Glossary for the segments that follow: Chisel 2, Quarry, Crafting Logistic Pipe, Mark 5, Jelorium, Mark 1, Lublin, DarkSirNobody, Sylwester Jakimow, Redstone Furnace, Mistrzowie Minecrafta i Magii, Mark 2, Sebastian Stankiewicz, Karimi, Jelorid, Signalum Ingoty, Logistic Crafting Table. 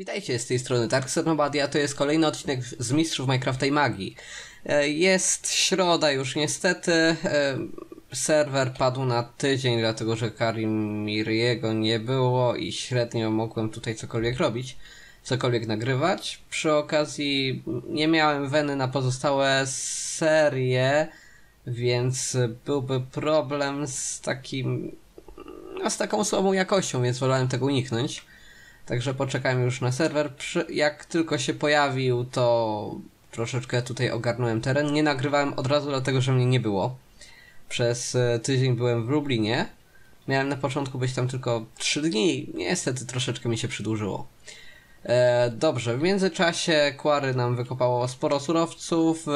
Witajcie, z tej strony DarkSirNobody, a to jest kolejny odcinek z Mistrzów Minecrafta i Magii. Jest środa już niestety, serwer padł na tydzień, dlatego że Karimiego nie było i średnio mogłem tutaj cokolwiek robić, cokolwiek nagrywać. Przy okazji nie miałem weny na pozostałe serie, więc byłby problem z takim, no, z taką słabą jakością, więc wolałem tego uniknąć. Także poczekajmy już na serwer. Jak tylko się pojawił, to troszeczkę tutaj ogarnąłem teren. Nie nagrywałem od razu, dlatego że mnie nie było. Przez tydzień byłem w Lublinie. Miałem na początku być tam tylko 3 dni. Niestety troszeczkę mi się przedłużyło. Dobrze, w międzyczasie Quarry nam wykopało sporo surowców.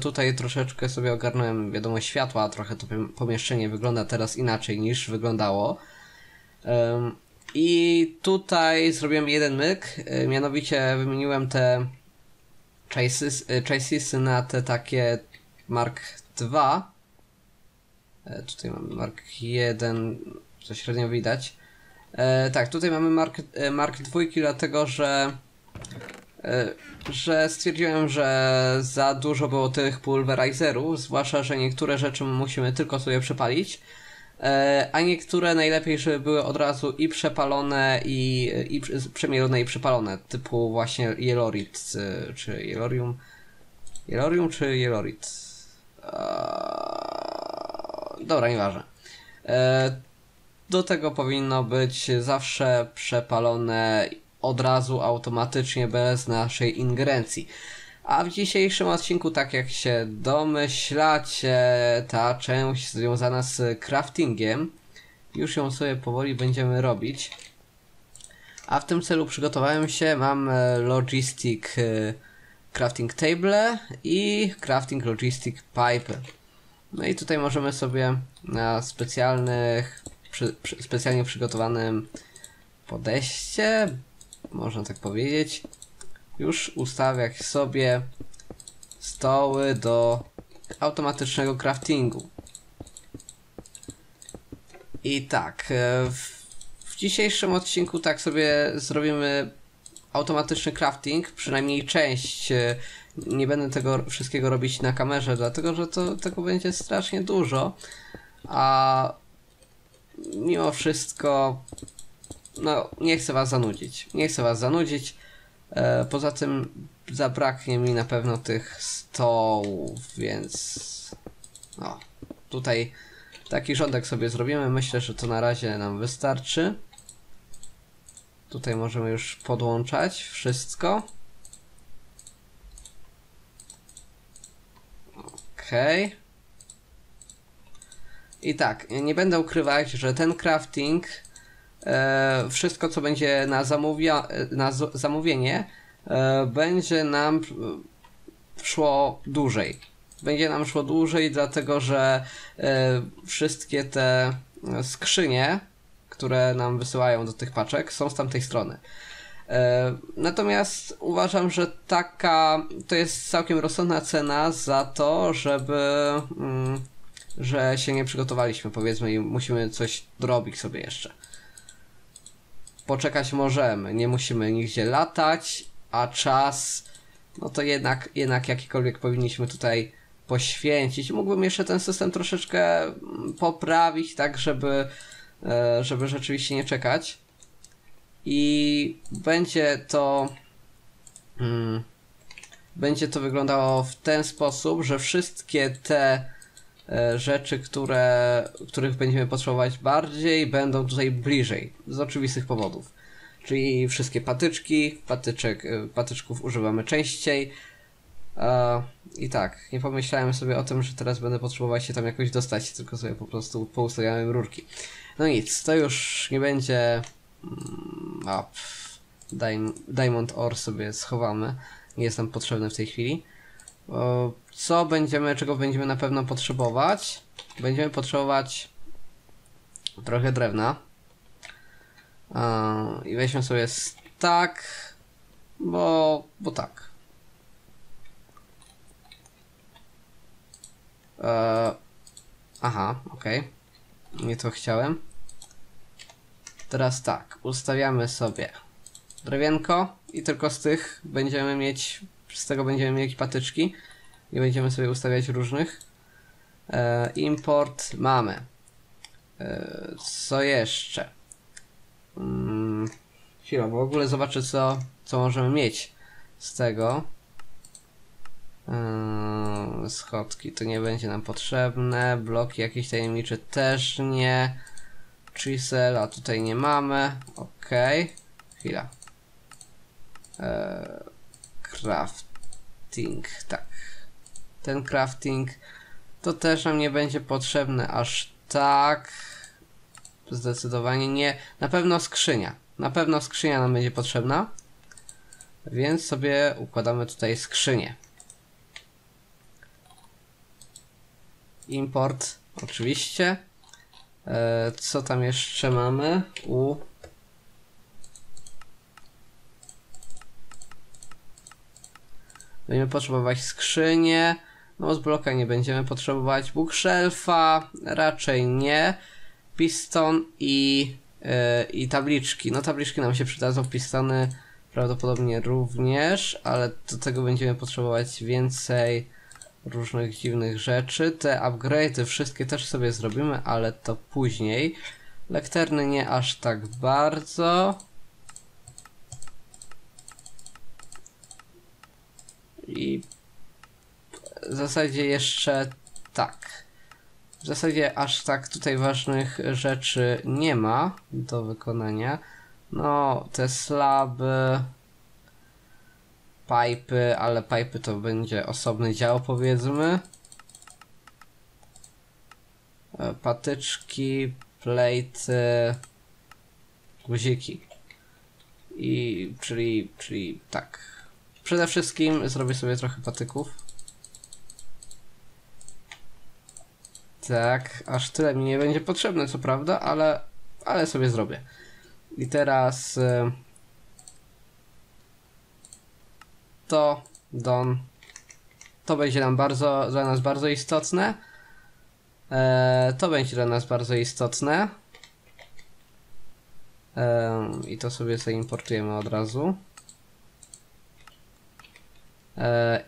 Tutaj troszeczkę sobie ogarnąłem, wiadomo, światła. Trochę to pomieszczenie wygląda teraz inaczej niż wyglądało. I tutaj zrobiłem jeden myk, mianowicie wymieniłem te chassisy na te takie Mark 2. Tutaj mamy Mark 1, co średnio widać. Tak, tutaj mamy Mark 2, dlatego że stwierdziłem, że za dużo było tych pulverizerów, zwłaszcza że niektóre rzeczy musimy tylko sobie przepalić. A niektóre najlepiej, żeby były od razu i przepalone, i przemielone, i przepalone, typu właśnie Jelorid, czy Jelorium. Jelorium czy Jelorid? Dobra, nieważne. Do tego powinno być zawsze przepalone od razu, automatycznie, bez naszej ingerencji. A w dzisiejszym odcinku, tak jak się domyślacie, ta część związana z craftingiem, już ją sobie powoli będziemy robić. A w tym celu przygotowałem się, mam Logistic Crafting Table i Crafting Logistic Pipe. No i tutaj możemy sobie na specjalnie przygotowanym podejście, można tak powiedzieć, już ustawiać sobie stoły do automatycznego craftingu. I tak, w dzisiejszym odcinku tak sobie zrobimy automatyczny crafting, przynajmniej część. Nie będę tego wszystkiego robić na kamerze, dlatego że tego będzie strasznie dużo. A mimo wszystko, no, nie chcę was zanudzić. Nie chcę was zanudzić. Poza tym zabraknie mi na pewno tych stołów, więc no, tutaj taki rządek sobie zrobimy. Myślę, że to na razie nam wystarczy. Tutaj możemy już podłączać wszystko. Okej. I tak, nie będę ukrywać, że ten crafting, wszystko co będzie na zamówienie, będzie nam szło dłużej. Będzie nam szło dłużej, dlatego że wszystkie te skrzynie, które nam wysyłają do tych paczek, są z tamtej strony. Natomiast uważam, że to jest całkiem rozsądna cena za to, że się nie przygotowaliśmy, powiedzmy, i musimy coś dorobić sobie jeszcze. Poczekać możemy, nie musimy nigdzie latać, a czas, no to jednak jakikolwiek powinniśmy tutaj poświęcić. Mógłbym jeszcze ten system troszeczkę poprawić, tak żeby rzeczywiście nie czekać. I będzie to wyglądało w ten sposób, że wszystkie te rzeczy, których będziemy potrzebować bardziej, będą tutaj bliżej, z oczywistych powodów. Czyli wszystkie patyczki, patyczków używamy częściej. I tak, nie pomyślałem sobie o tym, że teraz będę potrzebować się tam jakoś dostać, tylko sobie po prostu poustawiałem rurki. No nic, to już nie będzie... Diamond Ore sobie schowamy, nie jest nam potrzebny w tej chwili. Czego będziemy na pewno potrzebować? Będziemy potrzebować trochę drewna. I weźmy sobie stack, bo tak. Aha, okej. Nie to chciałem. Teraz tak, ustawiamy sobie drewienko i tylko z tych będziemy mieć, z tego będziemy mieć patyczki. Nie będziemy sobie ustawiać różnych. Import mamy. Co jeszcze? Chwila, bo w ogóle zobaczę co możemy mieć z tego. Schodki to nie będzie nam potrzebne. Bloki jakieś tajemnicze też nie. Chisel, a tutaj nie mamy. Ok. Chwila. Crafting, tak. Ten crafting to też nam nie będzie potrzebne aż tak. Zdecydowanie nie. Na pewno skrzynia. Na pewno skrzynia nam będzie potrzebna. Więc sobie układamy tutaj skrzynię. Import oczywiście. Co tam jeszcze mamy? Będziemy potrzebować skrzynię. No z bloka nie będziemy potrzebować. Bookshelfa raczej nie. Piston i tabliczki. No tabliczki nam się przydadzą, pistony prawdopodobnie również, ale do tego będziemy potrzebować więcej różnych dziwnych rzeczy. Te upgrade'y wszystkie też sobie zrobimy, ale to później. Lekterny nie aż tak bardzo. I w zasadzie jeszcze tak. W zasadzie aż tak tutaj ważnych rzeczy nie ma do wykonania. No te slaby, pipy, ale pipy to będzie osobny dział, powiedzmy. Patyczki, plate, guziki. I czyli tak. Przede wszystkim zrobię sobie trochę patyków. Tak, aż tyle mi nie będzie potrzebne, co prawda, ale sobie zrobię. I teraz to będzie nam dla nas bardzo istotne. To będzie dla nas bardzo istotne. I to sobie zaimportujemy od razu.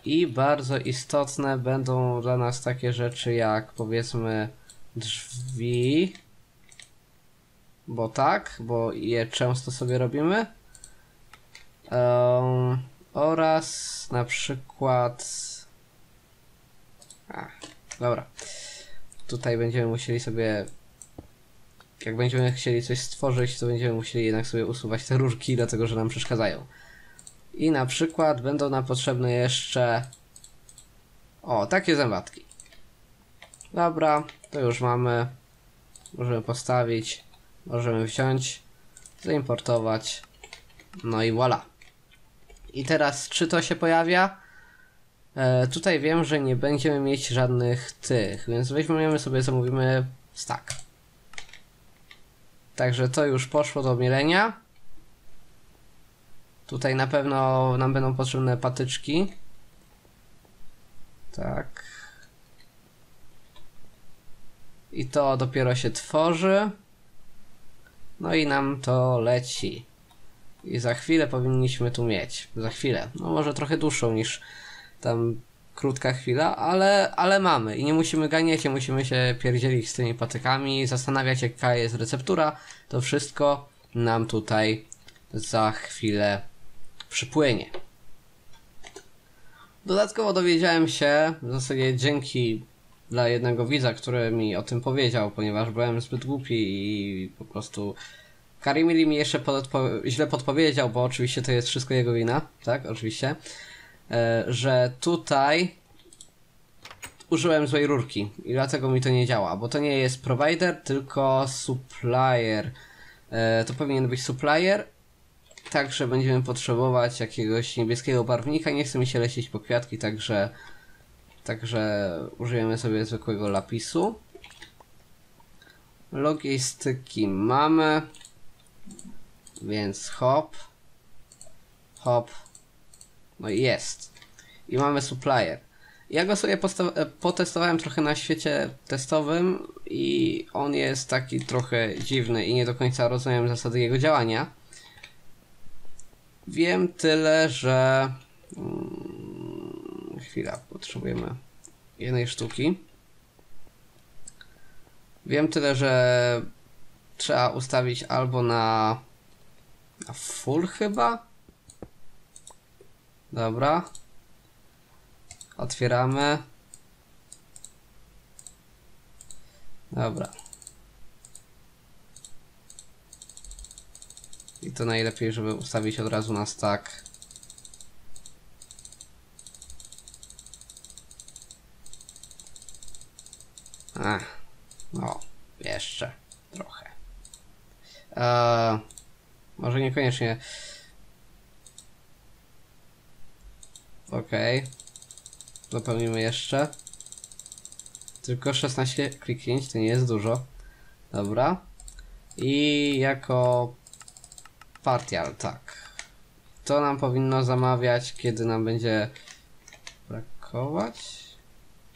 I bardzo istotne będą dla nas takie rzeczy jak, powiedzmy, drzwi, bo je często sobie robimy, oraz na przykład dobra, tutaj będziemy musieli sobie, jak będziemy chcieli coś stworzyć, to będziemy musieli jednak sobie usuwać te rurki, dlatego że nam przeszkadzają. I na przykład będą nam potrzebne jeszcze takie zębatki. Dobra, to już mamy. Możemy postawić, możemy wziąć, zaimportować. No i voilà. I teraz czy to się pojawia? Tutaj wiem, że nie będziemy mieć żadnych tych, więc weźmiemy sobie, zamówimy stack. Także to już poszło do mielenia. Tutaj na pewno nam będą potrzebne patyczki. Tak. I to dopiero się tworzy. No i nam to leci. I za chwilę powinniśmy tu mieć. Za chwilę. No może trochę dłuższą niż tam krótka chwila, ale mamy. I nie musimy ganiać, nie musimy się pierdzielić z tymi patykami, zastanawiać jaka jest receptura. To wszystko nam tutaj za chwilę przypłynie. Dodatkowo dowiedziałem się, w zasadzie dzięki dla jednego widza, który mi o tym powiedział, ponieważ byłem zbyt głupi i po prostu Karimi mi jeszcze źle podpowiedział, bo oczywiście to jest wszystko jego wina, tak, oczywiście, że tutaj użyłem złej rurki i dlatego mi to nie działa, bo to nie jest provider, tylko supplier. To powinien być supplier. Także będziemy potrzebować jakiegoś niebieskiego barwnika. Nie chce mi się lecieć po kwiatki, także użyjemy sobie zwykłego lapisu. Logistyki mamy. Więc hop. Hop. No i jest. I mamy supplier. Ja go sobie potestowałem trochę na świecie testowym i on jest taki trochę dziwny i nie do końca rozumiem zasady jego działania. Wiem tyle, że... Chwila, potrzebujemy jednej sztuki. Wiem tyle, że trzeba ustawić albo na full chyba. Dobra. Otwieramy. Dobra. I to najlepiej, żeby ustawić od razu na stack. No, jeszcze trochę. Może niekoniecznie. Okej. Dopełnimy jeszcze. Tylko 16 kliknięć, to nie jest dużo. Dobra. I jako partial, tak. To nam powinno zamawiać, kiedy nam będzie brakować.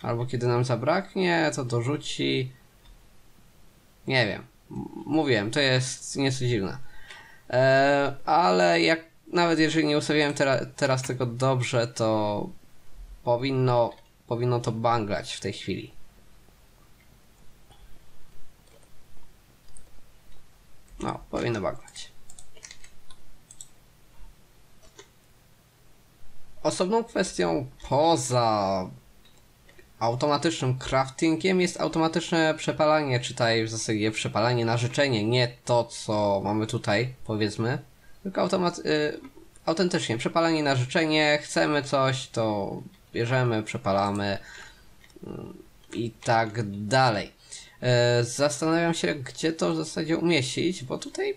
Albo kiedy nam zabraknie, to dorzuci. Nie wiem. Mówiłem, to jest nieco dziwne. Ale jak nawet jeżeli nie ustawiłem teraz tego dobrze, to powinno to banglać w tej chwili. No, powinno banglać. Osobną kwestią poza automatycznym craftingiem jest automatyczne przepalanie, czytaj w zasadzie przepalanie na życzenie, nie to co mamy tutaj, powiedzmy, tylko autentycznie przepalanie na życzenie, chcemy coś, to bierzemy, przepalamy i tak dalej. Zastanawiam się, gdzie to w zasadzie umieścić, bo tutaj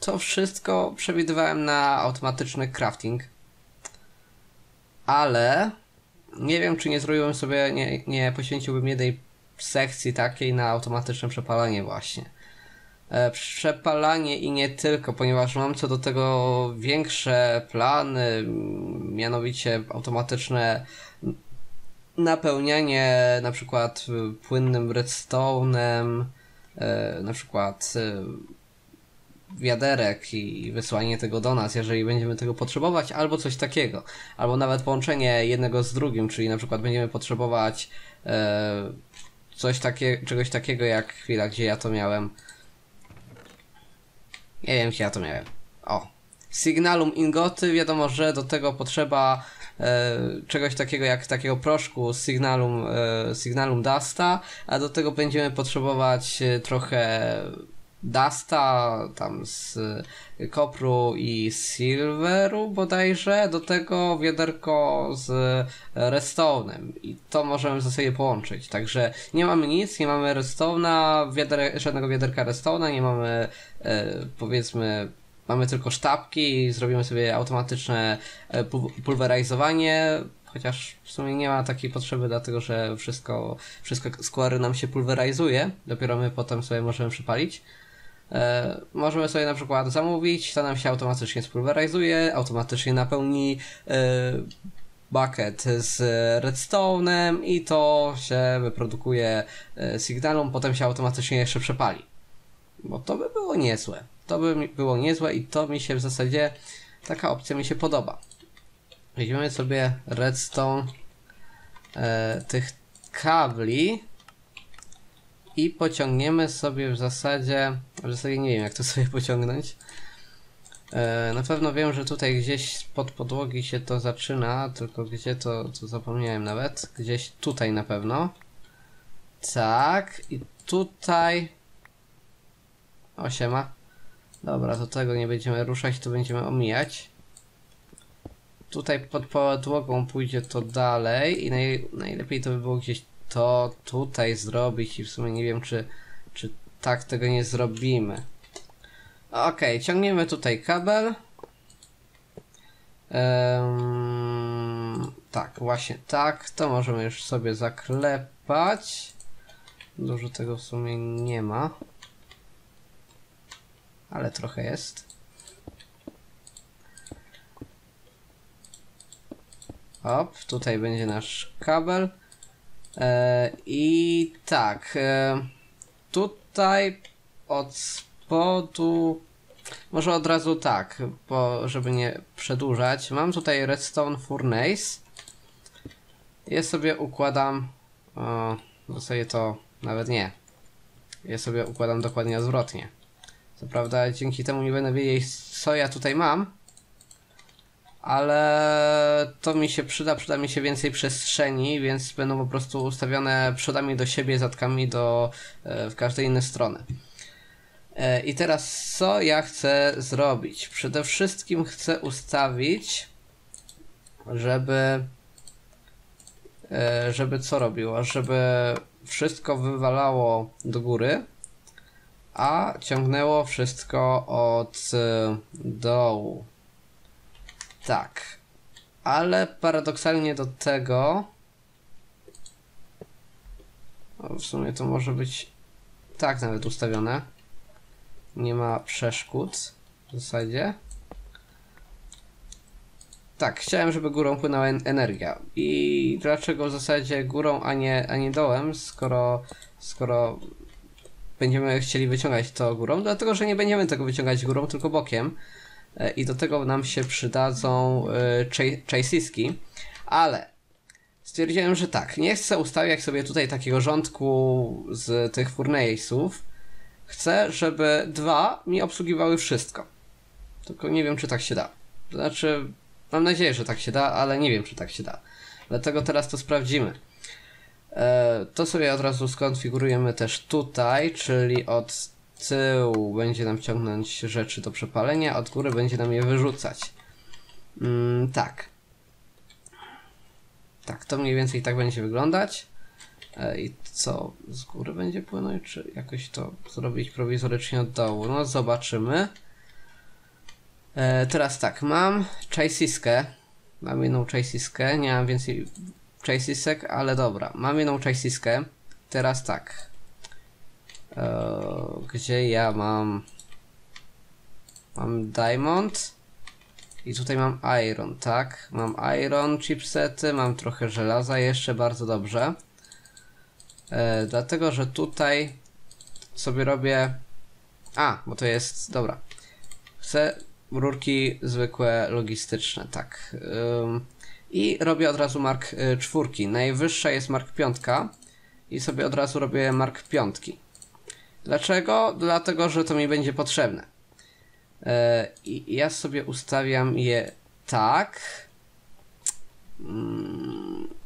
to wszystko przewidywałem na automatyczny crafting, ale nie wiem, czy nie zrobiłem sobie, nie poświęciłbym jednej sekcji takiej na automatyczne przepalanie właśnie. Przepalanie i nie tylko, ponieważ mam co do tego większe plany, mianowicie automatyczne napełnianie na przykład płynnym redstone'em, na przykład wiaderek i wysłanie tego do nas, jeżeli będziemy tego potrzebować, albo coś takiego, albo nawet połączenie jednego z drugim, czyli na przykład będziemy potrzebować czegoś takiego jak chwila, gdzie ja to miałem. Nie wiem, gdzie ja to miałem. O, Signalum Ingoty, wiadomo, że do tego potrzeba czegoś takiego jak takiego proszku Signalum Dusta, a do tego będziemy potrzebować trochę Dusta, tam z kopru i silveru bodajże, do tego wiaderko z redstone'em i to możemy ze sobą połączyć, także nie mamy nic, nie mamy redstone'a, żadnego wiaderka redstone'a, nie mamy, powiedzmy, mamy tylko sztabki i zrobimy sobie automatyczne pulwerizowanie, chociaż w sumie nie ma takiej potrzeby, dlatego że wszystko z Quarry nam się pulwerizuje, dopiero my potem sobie możemy przypalić. Możemy sobie na przykład zamówić, to nam się automatycznie spulweryzuje, automatycznie napełni bucket z redstone'em i to się wyprodukuje Signalum, potem się automatycznie jeszcze przepali. Bo to by było niezłe. To by było niezłe i to mi się w zasadzie, taka opcja mi się podoba. Weźmiemy sobie redstone tych kabli i pociągniemy sobie w zasadzie nie wiem jak to sobie pociągnąć. Na pewno wiem, że tutaj gdzieś spod podłogi się to zaczyna, tylko gdzie to zapomniałem nawet. Gdzieś tutaj na pewno. Tak, i tutaj... O, siema. Dobra, do tego nie będziemy ruszać, to będziemy omijać. Tutaj pod podłogą pójdzie to dalej i najlepiej to by było gdzieś to tutaj zrobić i w sumie nie wiem, czy tak tego nie zrobimy. Okej, ciągniemy tutaj kabel. Tak, właśnie tak, to możemy już sobie zaklepać. Dużo tego w sumie nie ma. Ale trochę jest. Hop, tutaj będzie nasz kabel. I tak, tutaj od spodu Może od razu tak, bo żeby nie przedłużać. Mam tutaj Redstone Furnace. Ja sobie układam... sobie to... nawet nie. Ja sobie układam dokładnie odwrotnie. Co prawda dzięki temu nie będę wiedzieć, co ja tutaj mam. Ale to mi się przyda mi się więcej przestrzeni, więc będą po prostu ustawione przodami do siebie, zadkami do w każdej innej strony. I teraz co ja chcę zrobić? Przede wszystkim chcę ustawić, żeby co robiło? Żeby wszystko wywalało do góry, a ciągnęło wszystko od dołu. Tak, ale paradoksalnie do tego, w sumie to może być tak nawet ustawione, nie ma przeszkód w zasadzie. Tak, chciałem, żeby górą płynęła energia. I dlaczego w zasadzie górą, a nie dołem, skoro będziemy chcieli wyciągać to górą? Dlatego, że nie będziemy tego wyciągać górą, tylko bokiem. I do tego nam się przydadzą chasiski, ale stwierdziłem, że tak, nie chcę ustawiać sobie tutaj takiego rządku z tych furnace'ów. Chcę, żeby dwa mi obsługiwały wszystko. Tylko nie wiem, czy tak się da. To znaczy, mam nadzieję, że tak się da, ale nie wiem, czy tak się da. Dlatego teraz to sprawdzimy. To sobie od razu skonfigurujemy też tutaj, czyli od tyłu będzie nam ciągnąć rzeczy do przepalenia, od góry będzie nam je wyrzucać. Tak. Tak, to mniej więcej tak będzie wyglądać. I co? Z góry będzie płynąć? Czy jakoś to zrobić prowizorycznie od dołu? No zobaczymy. Teraz tak, mam chasiskę. Mam jedną chasiskę. Nie mam więcej chasisek, ale dobra. Mam jedną chasiskę. Teraz tak. Gdzie ja mam... Mam diamond i tutaj mam iron, tak? Mam iron chipsety, mam trochę żelaza jeszcze, bardzo dobrze. Dlatego, że tutaj sobie robię... A, bo to jest... Dobra. Chcę rurki zwykłe, logistyczne, tak. I robię od razu Mark 4. Najwyższa jest Mark 5 i sobie od razu robię Mark 5. Dlaczego? Dlatego, że to mi będzie potrzebne. I ja sobie ustawiam je tak.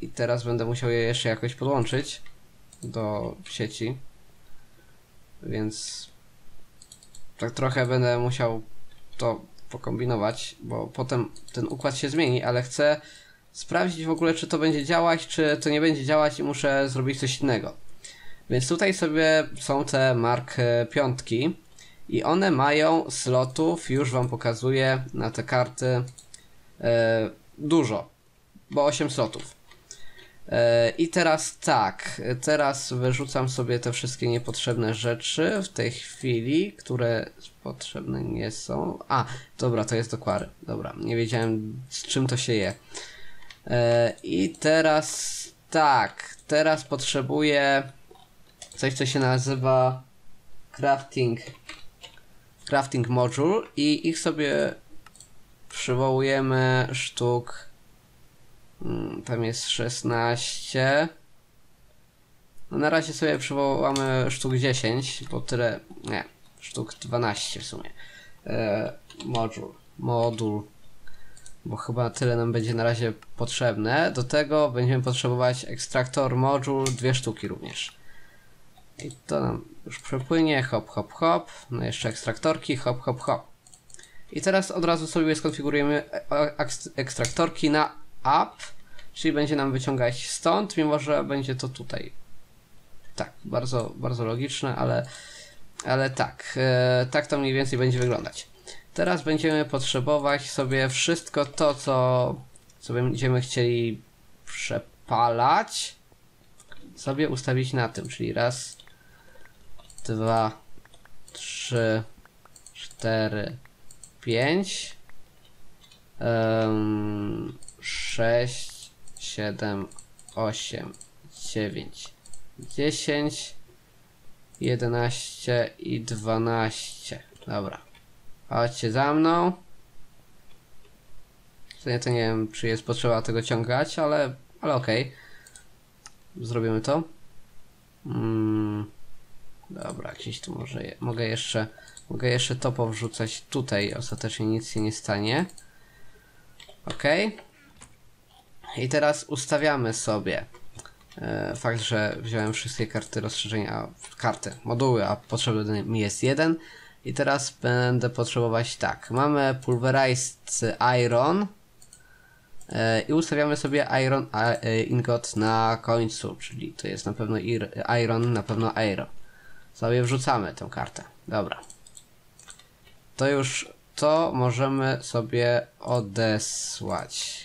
I teraz będę musiał je jeszcze jakoś podłączyć do sieci. Więc tak trochę będę musiał to pokombinować, bo potem ten układ się zmieni, ale chcę sprawdzić w ogóle, czy to będzie działać, czy to nie będzie działać i muszę zrobić coś innego. Więc tutaj sobie są te Mark 5 i one mają slotów, już wam pokazuję na te karty, dużo, bo 8 slotów. I teraz tak, teraz wyrzucam sobie te wszystkie niepotrzebne rzeczy w tej chwili, które potrzebne nie są. A, dobra, to jest do Quarry, dobra, nie wiedziałem z czym to się je. I teraz tak, teraz potrzebuję... coś, co się nazywa crafting module i ich sobie przywołujemy sztuk, tam jest 16. No na razie sobie przywołamy sztuk 10, bo tyle, nie, sztuk 12 w sumie. Modul, bo chyba tyle nam będzie na razie potrzebne. Do tego będziemy potrzebować ekstraktor module, 2 sztuki również. I to nam już przepłynie, hop, hop, hop, no jeszcze ekstraktorki, hop, hop, hop. I teraz od razu sobie skonfigurujemy ekstraktorki na up, czyli będzie nam wyciągać stąd, mimo że będzie to tutaj. Tak, bardzo, bardzo logiczne, ale tak, tak to mniej więcej będzie wyglądać. Teraz będziemy potrzebować sobie wszystko to, co będziemy chcieli przepalać, sobie ustawić na tym, czyli raz, 2, 3, 4, 5, 6, 7, 8, 9, 10, 11 i 12. Dobra, Chodźcie za mną. Ja to nie wiem, czy jest potrzeba tego ciągać, ale okej. Zrobimy to. Dobra, gdzieś tu może mogę jeszcze to powrzucać tutaj. Ostatecznie nic się nie stanie. Okej. I teraz ustawiamy sobie. Fakt, że wziąłem wszystkie karty rozszerzenia, moduły, a potrzebny mi jest jeden. I teraz będę potrzebować tak. Mamy Pulverized Iron. I ustawiamy sobie Iron Ingot na końcu, czyli to jest na pewno Iron, na pewno Iron. Sobie wrzucamy tę kartę. Dobra. To już to możemy sobie odesłać.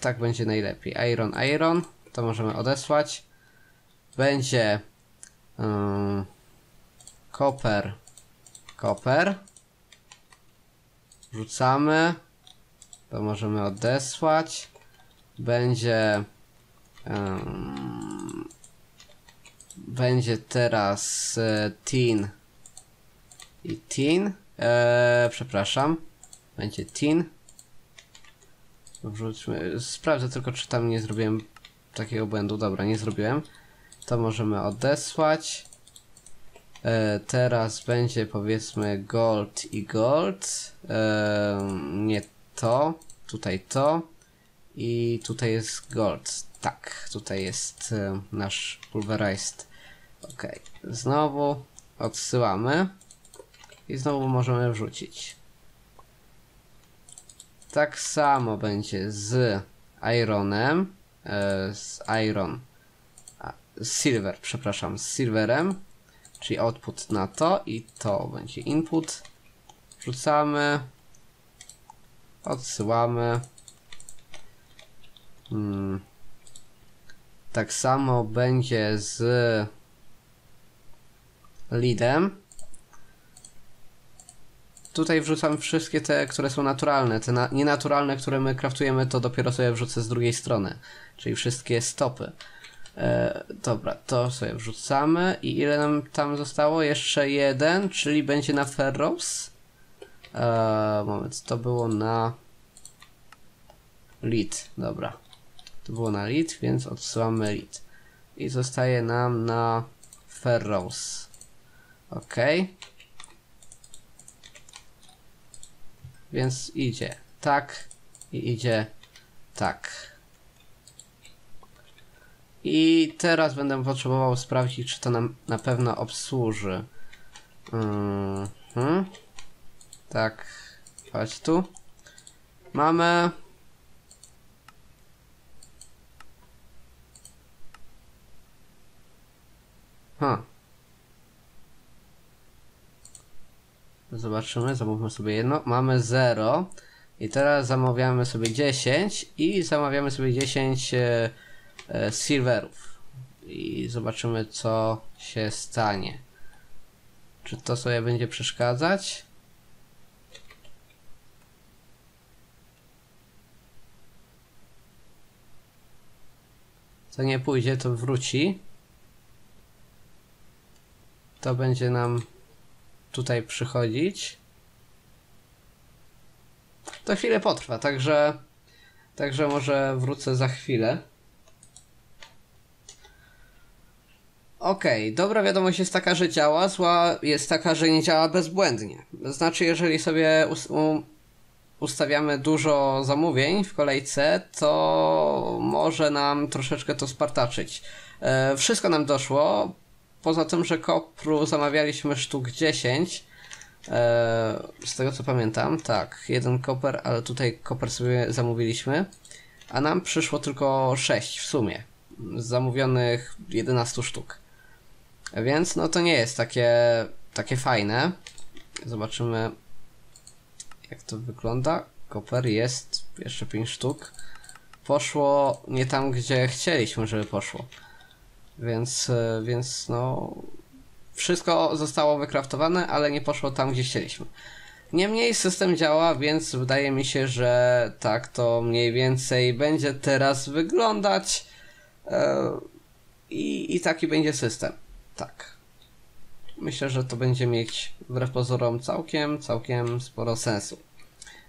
Tak będzie najlepiej. Iron. To możemy odesłać. Będzie Copper. Wrzucamy. To możemy odesłać. Będzie będzie teraz tin i tin. Przepraszam. Będzie tin. Wrzućmy. Sprawdzę tylko, czy tam nie zrobiłem takiego błędu. Dobra, nie zrobiłem. To możemy odesłać. Teraz będzie, powiedzmy, gold i gold. Nie to. Tutaj to. I tutaj jest gold. Tak, tutaj jest nasz pulverized. Ok, znowu odsyłamy. I znowu możemy wrzucić. Tak samo będzie z ironem. Z silver, przepraszam, z silverem. Czyli output na to i to będzie input. Wrzucamy. Odsyłamy. Tak samo będzie z leadem. Tutaj wrzucam wszystkie te, które są naturalne. Te nienaturalne, które my craftujemy, to dopiero sobie wrzucę z drugiej strony. Czyli wszystkie stopy. Dobra, to sobie wrzucamy. I ile nam tam zostało? Jeszcze jeden, czyli będzie na ferrous. Moment, to było na lead. Dobra. To było na lead, więc odsyłamy lead. I zostaje nam na ferrous. Ok. Więc idzie tak i idzie tak. I teraz będę potrzebował sprawdzić, czy to nam na pewno obsłuży. Tak, chodź tu. Mamy. Zobaczymy, zamówmy sobie jedno. Mamy 0 i teraz zamawiamy sobie 10 i zamawiamy sobie 10 silverów. I zobaczymy, co się stanie. Czy to sobie będzie przeszkadzać? Co nie pójdzie, to wróci. To będzie nam tutaj przychodzić. To chwilę potrwa, także może wrócę za chwilę. Okej, dobra wiadomość jest taka, że działa, zła jest taka, że nie działa bezbłędnie. Znaczy, jeżeli sobie ustawiamy dużo zamówień w kolejce, to może nam troszeczkę to spartaczyć. Wszystko nam doszło. Poza tym, że kopru zamawialiśmy sztuk 10, z tego co pamiętam, tak, jeden koper, ale tutaj koper sobie zamówiliśmy, a nam przyszło tylko 6 w sumie, z zamówionych 11 sztuk. Więc no to nie jest takie fajne. Zobaczymy, jak to wygląda. Koper jest, jeszcze 5 sztuk. Poszło nie tam, gdzie chcieliśmy, żeby poszło. Więc no wszystko zostało wykraftowane, ale nie poszło tam, gdzie chcieliśmy. Niemniej system działa, więc wydaje mi się, że tak to mniej więcej będzie teraz wyglądać. I taki będzie system. Tak. Myślę, że to będzie mieć wbrew pozorom całkiem sporo sensu.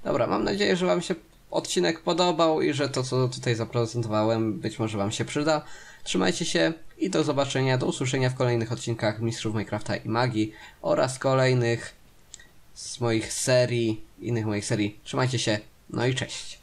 Dobra, mam nadzieję, że Wam się odcinek podobał i że to, co tutaj zaprezentowałem, być może Wam się przyda. Trzymajcie się i do zobaczenia, do usłyszenia w kolejnych odcinkach Mistrzów Minecrafta i Magii oraz kolejnych z moich serii, innych moich serii. Trzymajcie się, no i cześć.